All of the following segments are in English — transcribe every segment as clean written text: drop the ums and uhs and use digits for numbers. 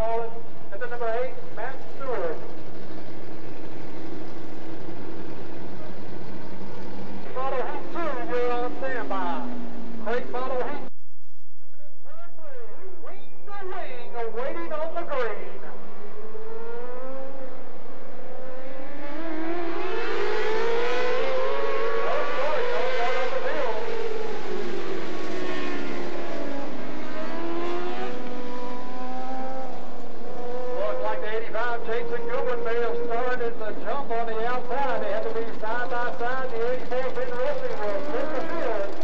Rollins, and the number 8, Matt Stewart. Model Heat 2, you're on standby. Crate Model Heat 2, coming in turn 3, wing to wing, awaiting on the green. Jason Goodwin may have started the jump on the outside. They had to be side by side. The 84 Ben Rossi will split the field.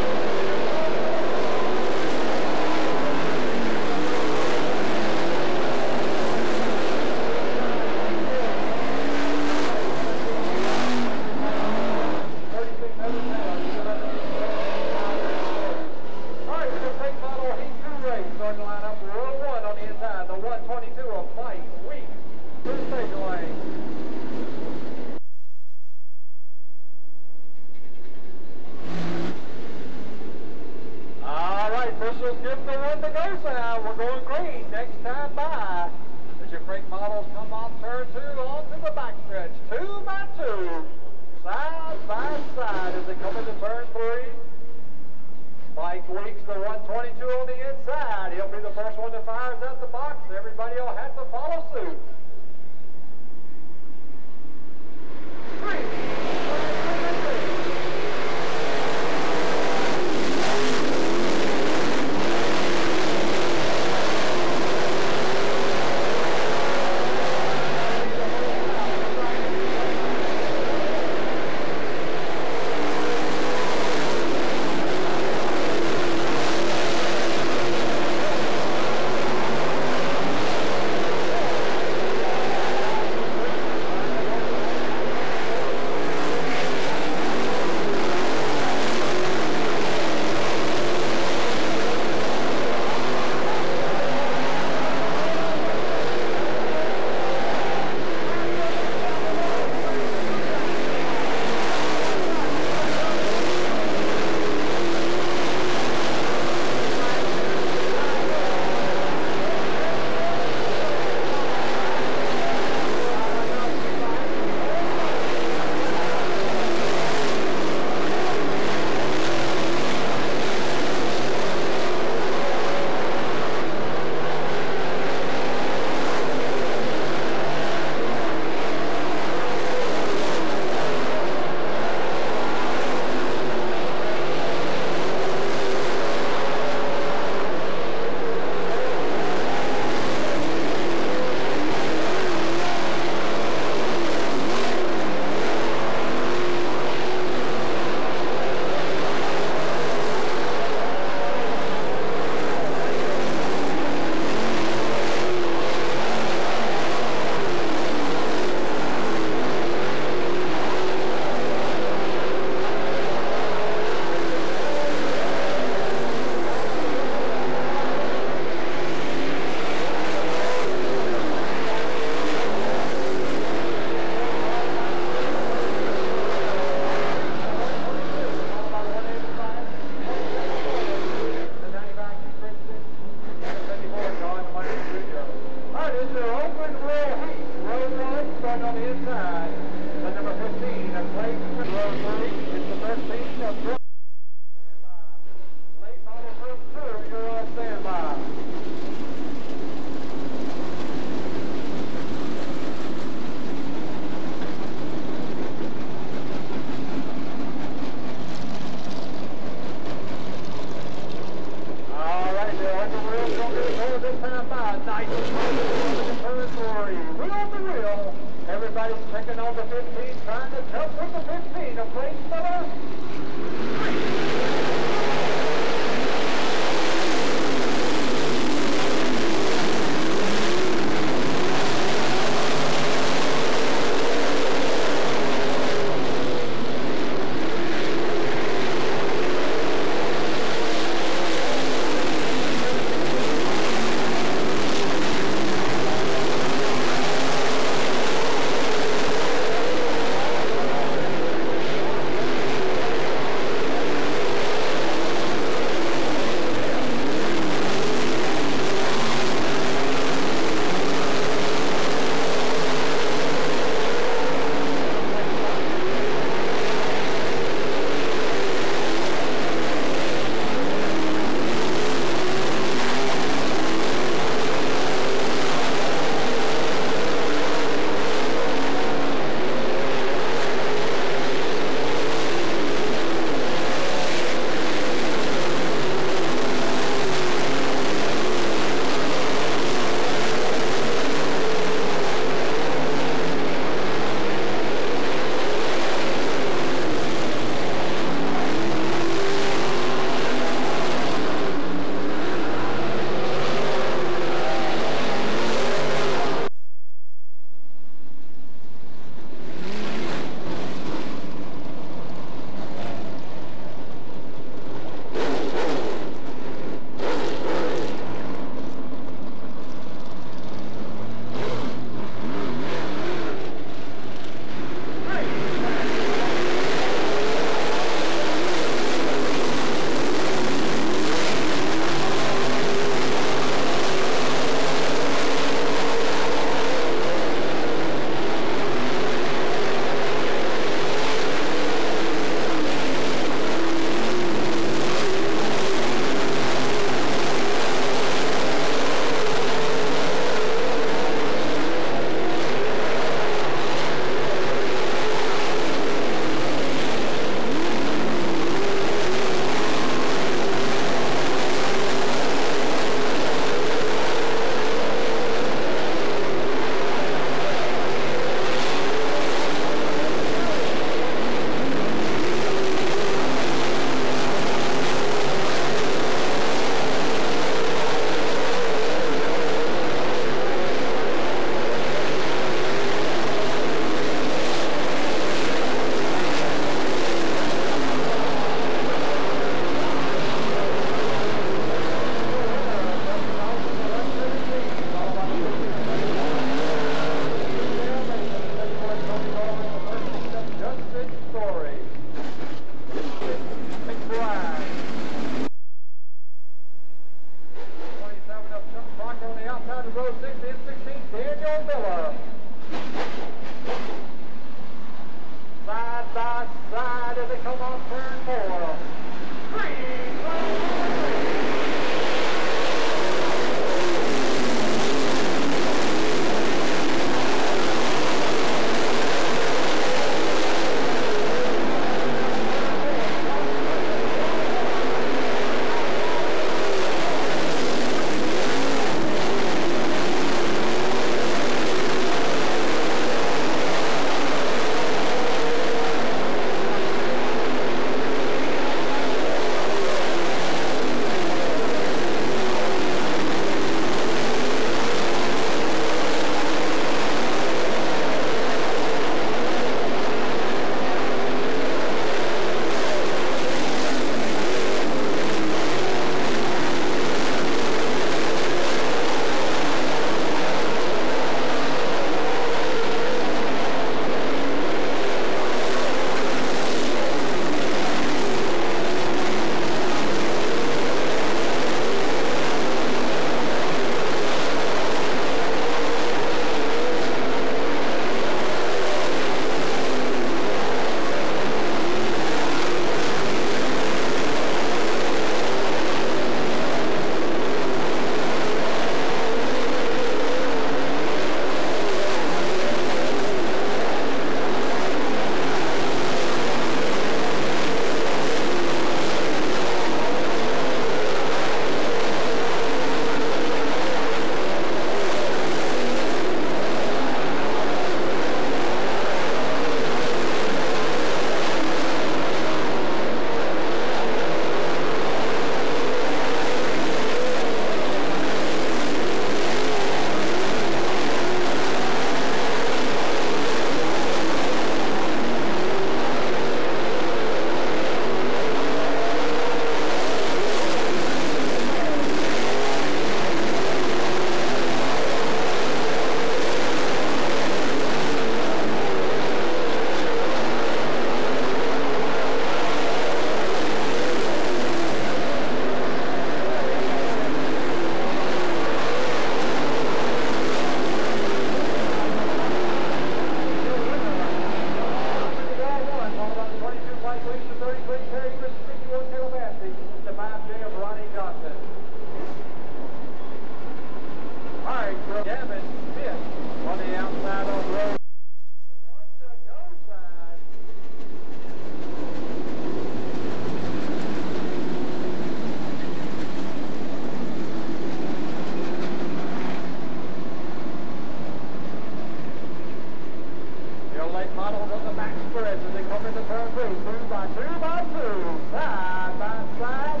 and models of the Max Spirit as they come into turn three, two by two, side by side.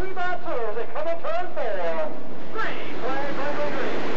3 by 2 as they come in turn 4. Green flag over green.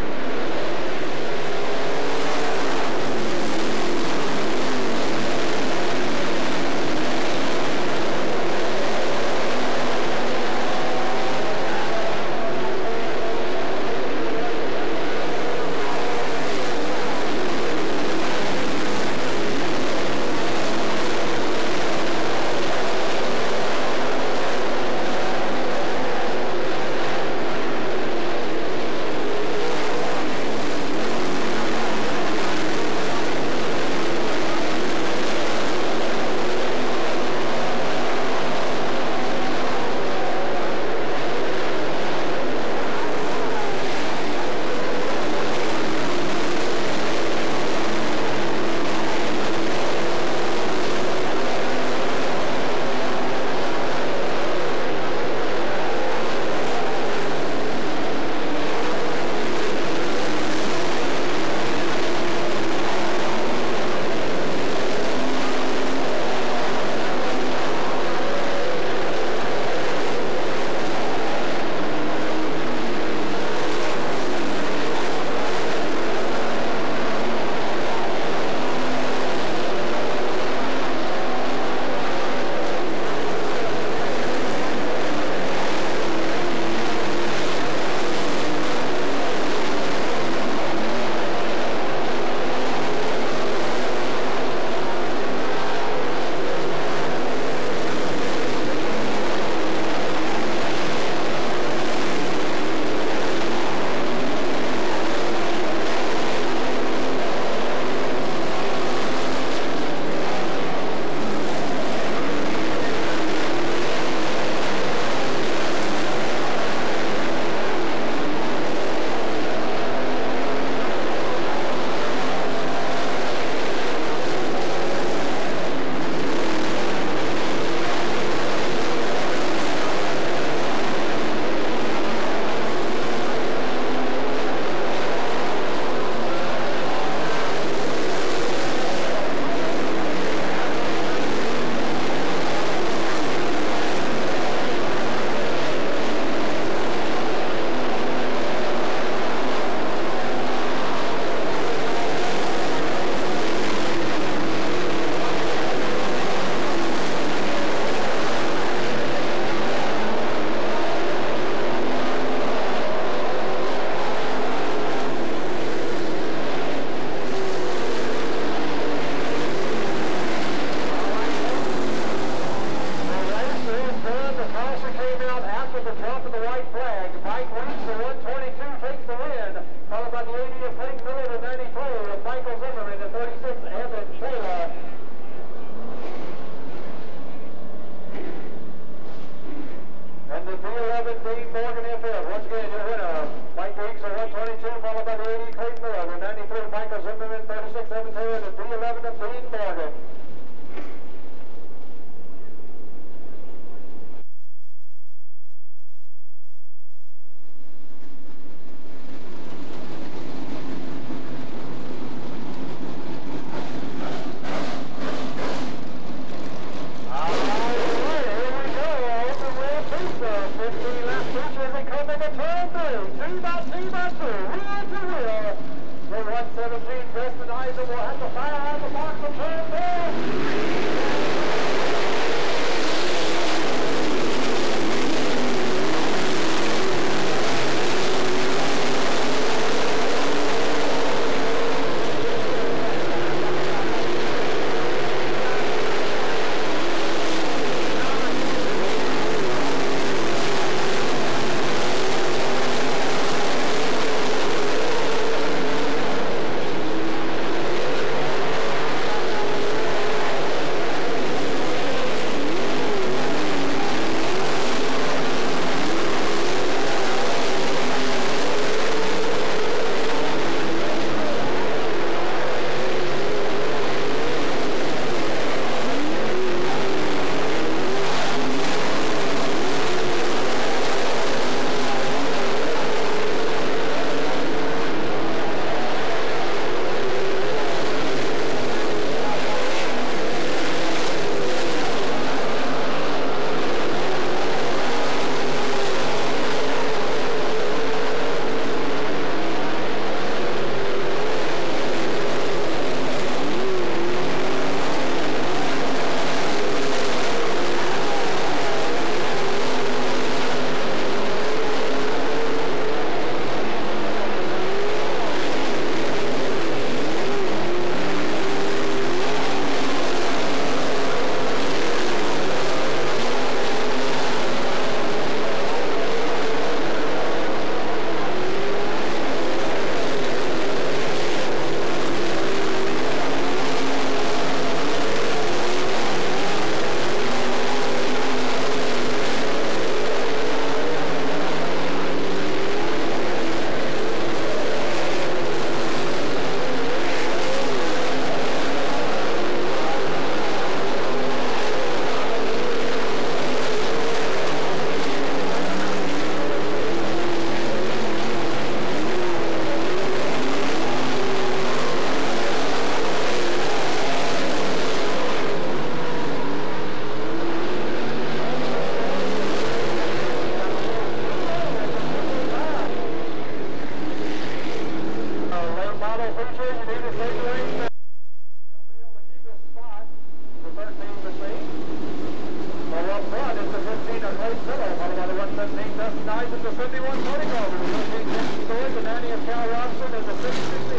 17, Dustin Eisen to 51, Tony Calder to 15, Jim Story to 90, and Cal Robinson is a 6-6-0.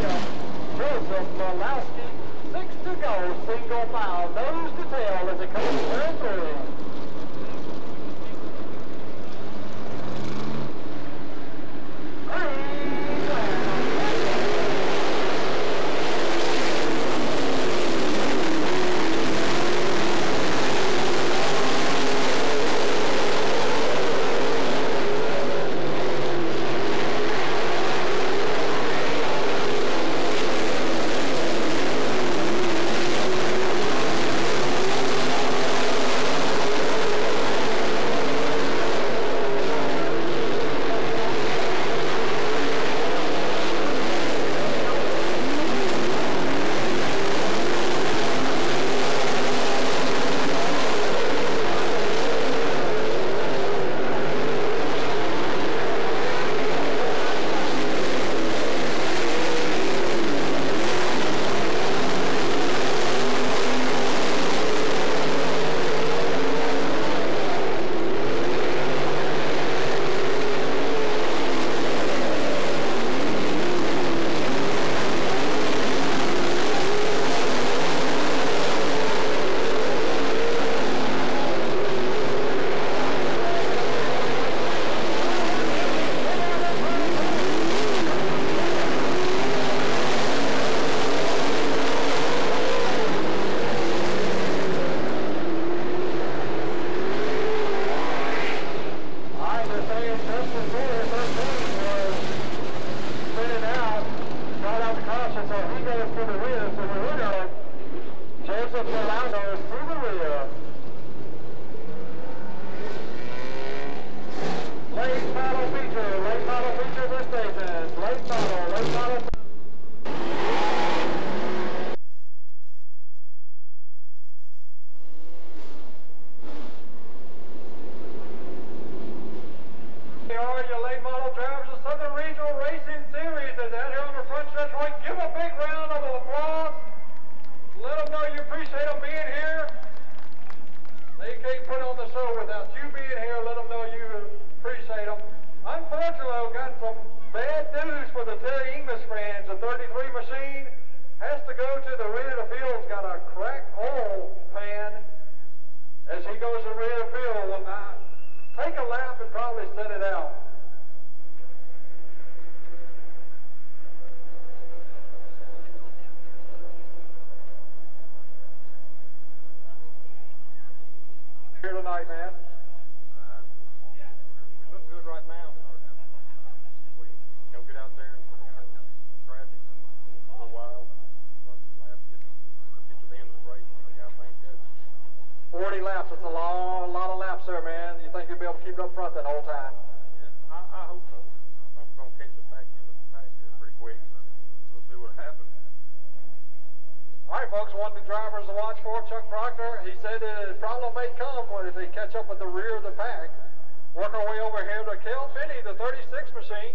Joseph Malowski, 6 to go, single foul, nose to tail as it comes third through. Chuck Proctor, he said the problem may come when if they catch up with the rear of the pack. Work our way over here to Kel Finney, the 36 machine.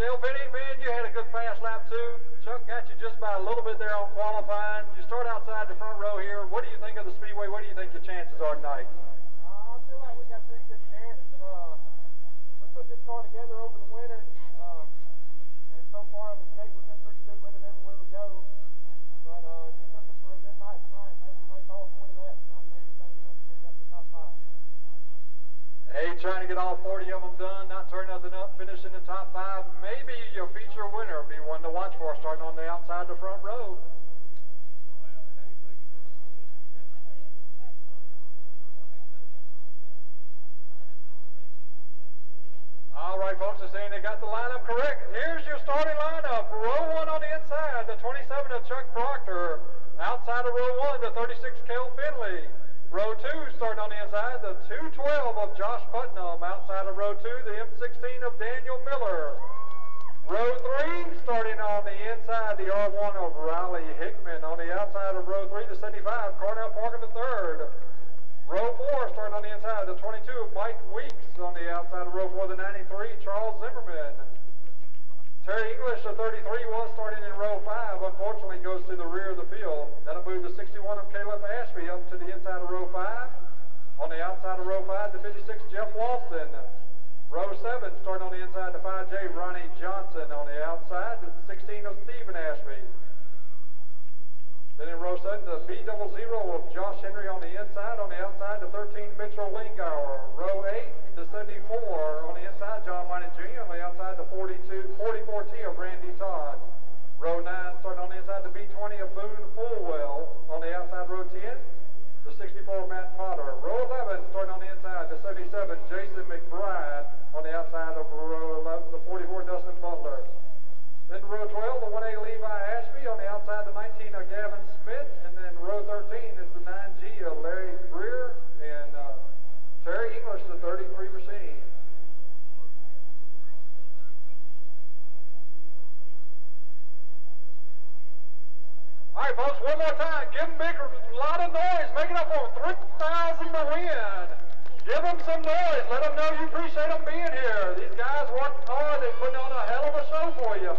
Kel Finney, man, you had a good fast lap too. Chuck got you just by a little bit there on qualifying. You start outside the front row here. What do you think of the speedway? What do you think your chances are tonight? I feel like we got a pretty good chance. We put this car together over the winter, and so far I've escaped. We've been pretty good with it everywhere we go. But just looking for a good night tonight. Maybe make all 40 laps, not everything else, pick up the top 5. Hey, trying to get all 40 of them done, not turn nothing up, finish in the top 5. Maybe your feature winner will be one to watch for, starting on the outside the front row. All right, folks are saying they got the lineup correct. Here's your starting lineup. Row 1 on the inside, the 27 of Chuck Proctor. Outside of row 1, the 36 Kel Finley. Row 2 starting on the inside, the 212 of Josh Putnam. Outside of row 2, the M16 of Daniel Miller. Row 3 starting on the inside, the R1 of Riley Hickman. On the outside of row 3, the 75 Cornell Parker III. Row 4 starting on the inside, the 22 of Mike Weeks. On the outside of row 4, the 93, Charles Zimmerman. Terry English, the 33, was starting in row 5. Unfortunately, goes to the rear of the field. That'll move the 61 of Caleb Ashby up to the inside of row 5. in row 7 to B00 of Josh Henry on the inside. On the outside to 13, Mitchell Lingauer. Row 8 to 74 on the inside, John Minor Jr. On the outside to 44T of Randy Todd. Row 9 starting on the inside to B20 of Boone Fulwell. On the outside, row 10 to 64, Matt Potter. Row 11 starting on the inside to 77, Jason McBride. On the outside of row 11 to 44, Dustin Butler. Then row 12, the 1A Levi Ashby. On the outside, the 19 of Gavin Smith. And then row 13 is the 9G of Larry Breer and Terry English, the 33 machine. All right, folks, one more time. Give them a lot of noise. Make it up for 3,000 to win. Give them some noise. Let them know you appreciate them being here. These guys worked hard. They're putting on a hell of a show for you.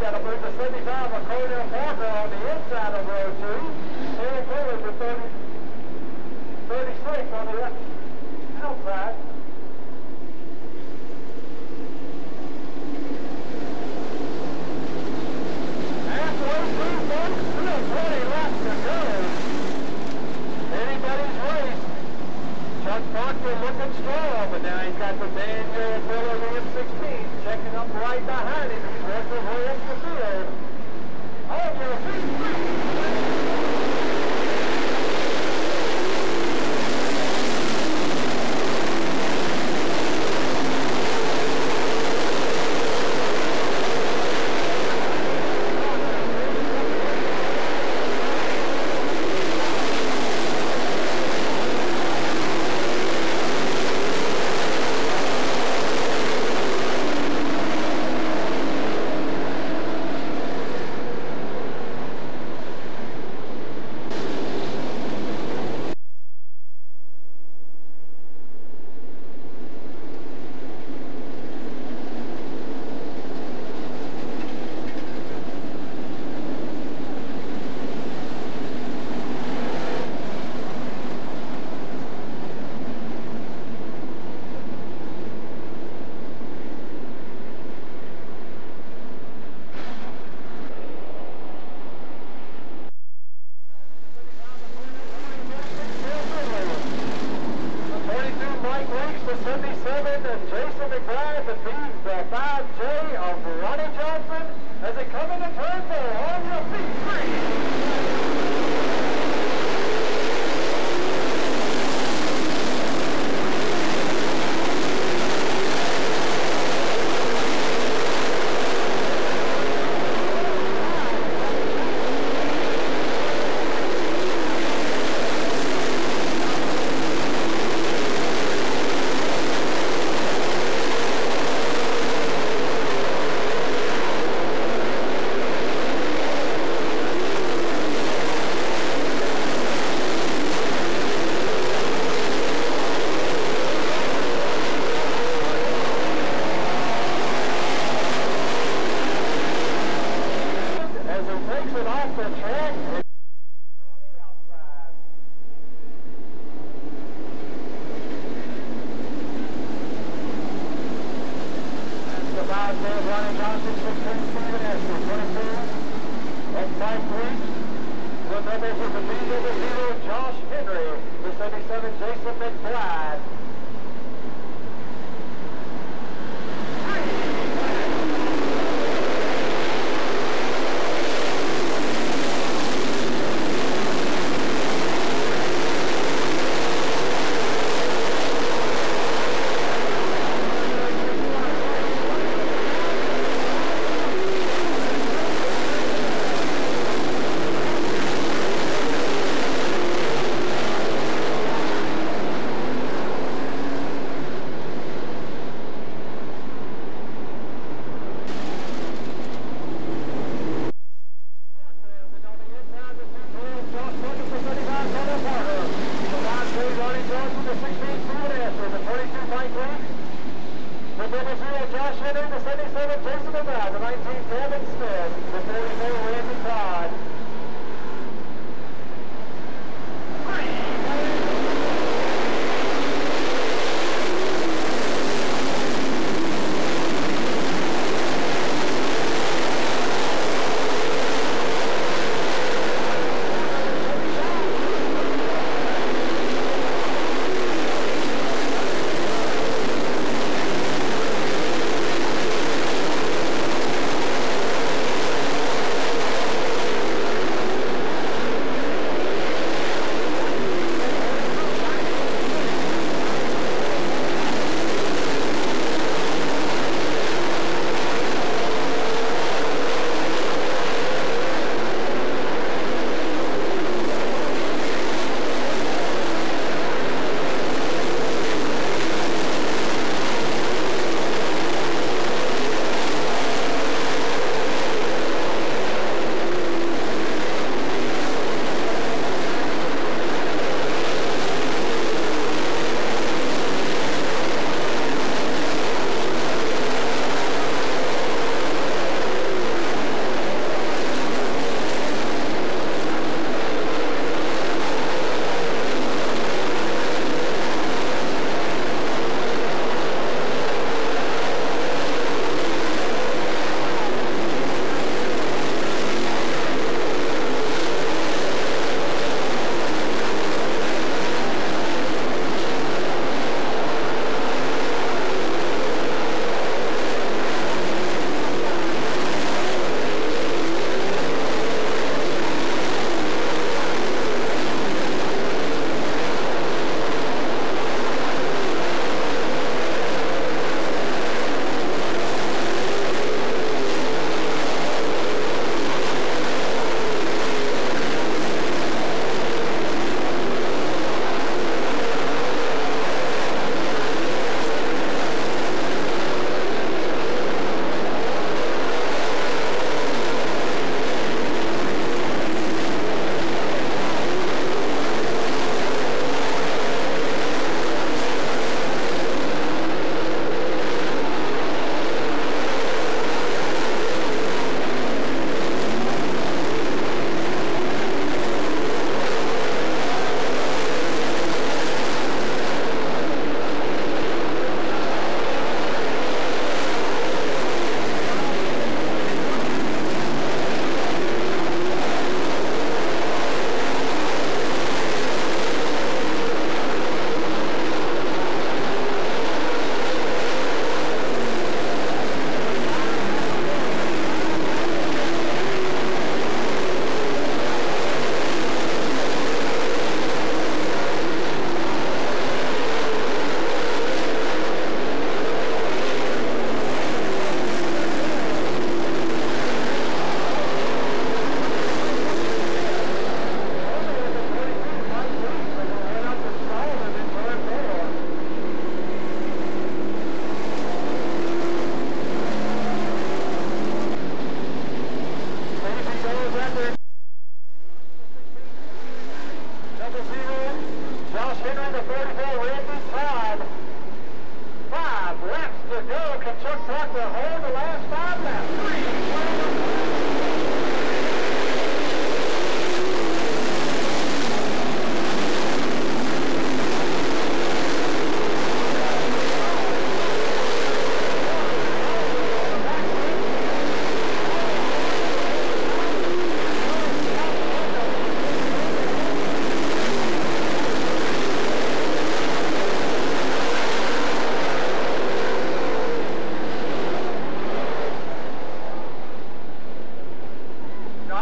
that'll move the 75 with Cornell Parker on the inside of row 2. Terry English with 36 on the outside. That's row 2, folks. 2:20 left to go. Anybody's race. Chuck Proctor looking strong, but now he's got the Daniel Miller in 16. Checking up right behind him. He's working his way into the field. Mike Weeks, the 77, and Jason McBride, the 5J of Ronnie Johnson, as they come into turn 4 on your feet 3.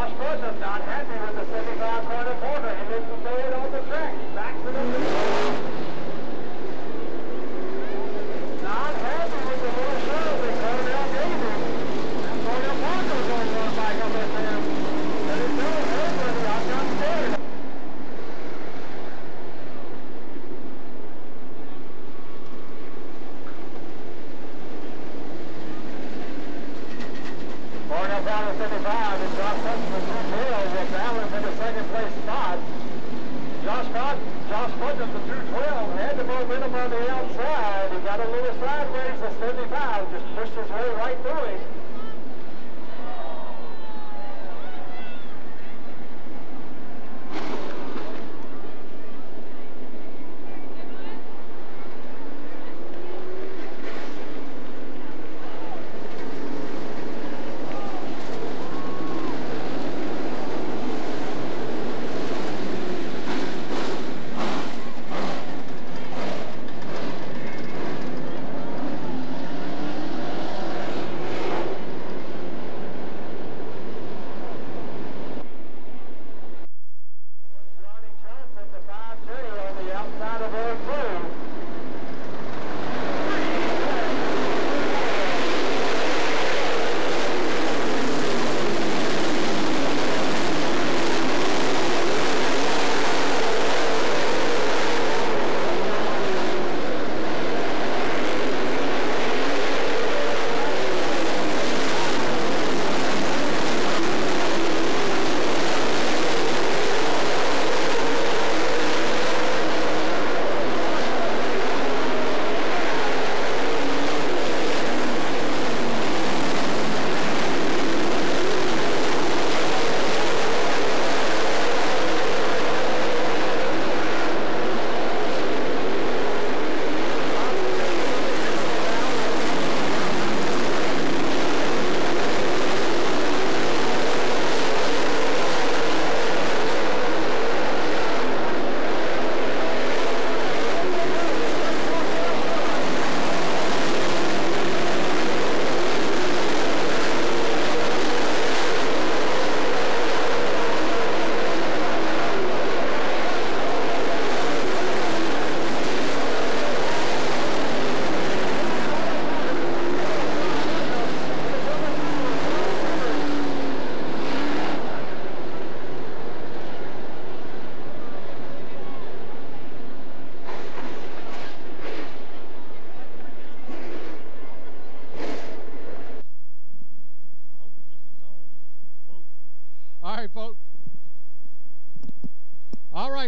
Josh Putnam not happy with the 75-corner corner. He didn't stay it on the track. He backs it up. Not happy with the little shove that Cornell gave him. And Cornell Parker is going to run back up at him. But it's no good. I'm not scared. Cornell's out of 75, and Josh Putnam with 212 will balance in the second place spot. Josh Putnam, the 212, had the momentum on the outside. He got a little sideways to 75, just pushed his way right through him.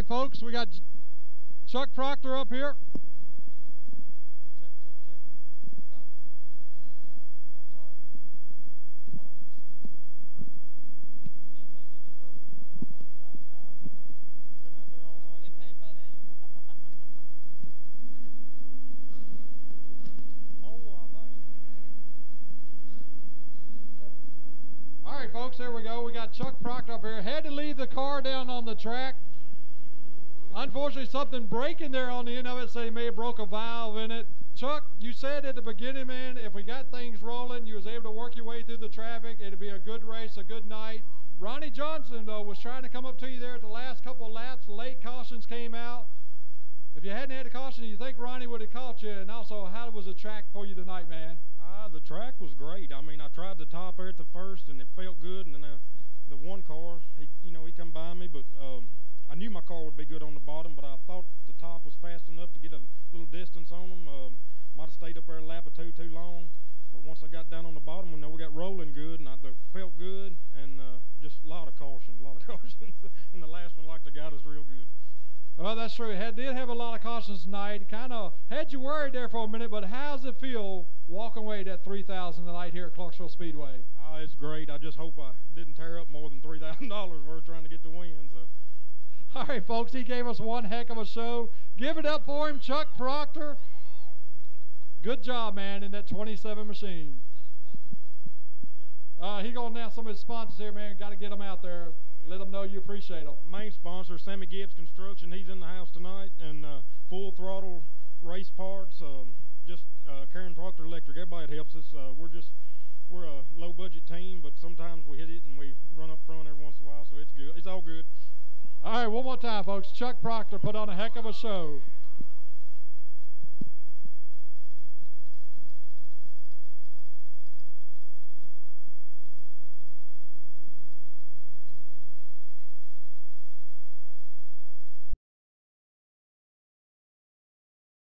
Folks, we got Chuck Proctor up here. All right, folks, there we go. We got Chuck Proctor up here. Had to leave the car down on the track. Unfortunately, something breaking there on the end of it, so he may have broke a valve in it. Chuck, you said at the beginning, man, if we got things rolling, you was able to work your way through the traffic, it'd be a good race, a good night. Ronnie Johnson, though, was trying to come up to you there at the last couple of laps. Late cautions came out. If you hadn't had a caution, you think Ronnie would have caught you? And also, how was the track for you tonight, man? The track was great. I mean, I tried the top air at the first, and it felt good. And then the one car, he come by me, but... I knew my car would be good on the bottom, but I thought the top was fast enough to get a little distance on them. Might have stayed up there a lap or two too long, but once I got down on the bottom, we know we got rolling good, and I felt good, and just a lot of caution. And the last one, like the guy, is real good. Well, that's true. Did have a lot of cautions tonight. Kind of had you worried there for a minute, but how's it feel walking away that 3,000 tonight here at Clarksville Speedway? It's great. I just hope I didn't tear up more than $3,000 we're trying to get the win. So. All right, folks, he gave us one heck of a show. Give it up for him, Chuck Proctor. Good job, man, in that 27 machine. He going to announce some of his sponsors here, man. Got to get them out there. Let them know you appreciate them. Main sponsor, Sammy Gibbs Construction. He's in the house tonight. And Full Throttle Race Parts, Karen Proctor Electric. Everybody that helps us. We're just we're a low-budget team, but sometimes we hit it and we run up front every once in a while, so it's good. It's all good. All right, one more time, folks. Chuck Proctor put on a heck of a show.